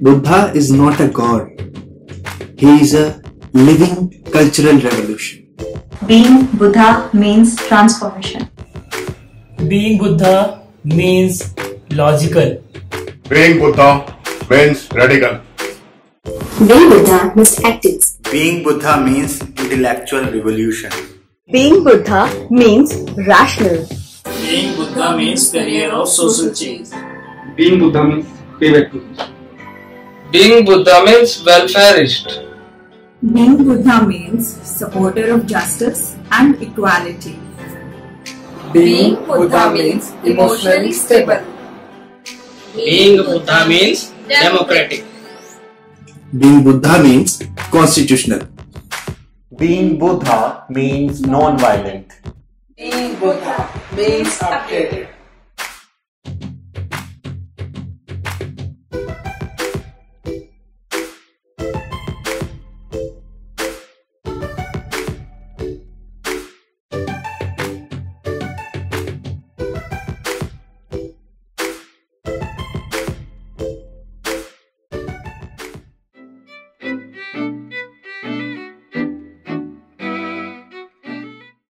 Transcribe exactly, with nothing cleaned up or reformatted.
Buddha is not a god. He is a living cultural revolution. Being Buddha means transformation. Being Buddha means logical. Being Buddha means radical. Being Buddha means active. Being Buddha means intellectual revolution. Being Buddha means rational. Being Buddha means career of social change. Being Buddha means pivot. Being Buddha means welfareist. Being Buddha means supporter of justice and equality. Being Buddha means emotionally stable. Being Buddha means democratic. Being Buddha means constitutional. Being Buddha means non-violent. Being Buddha means updated.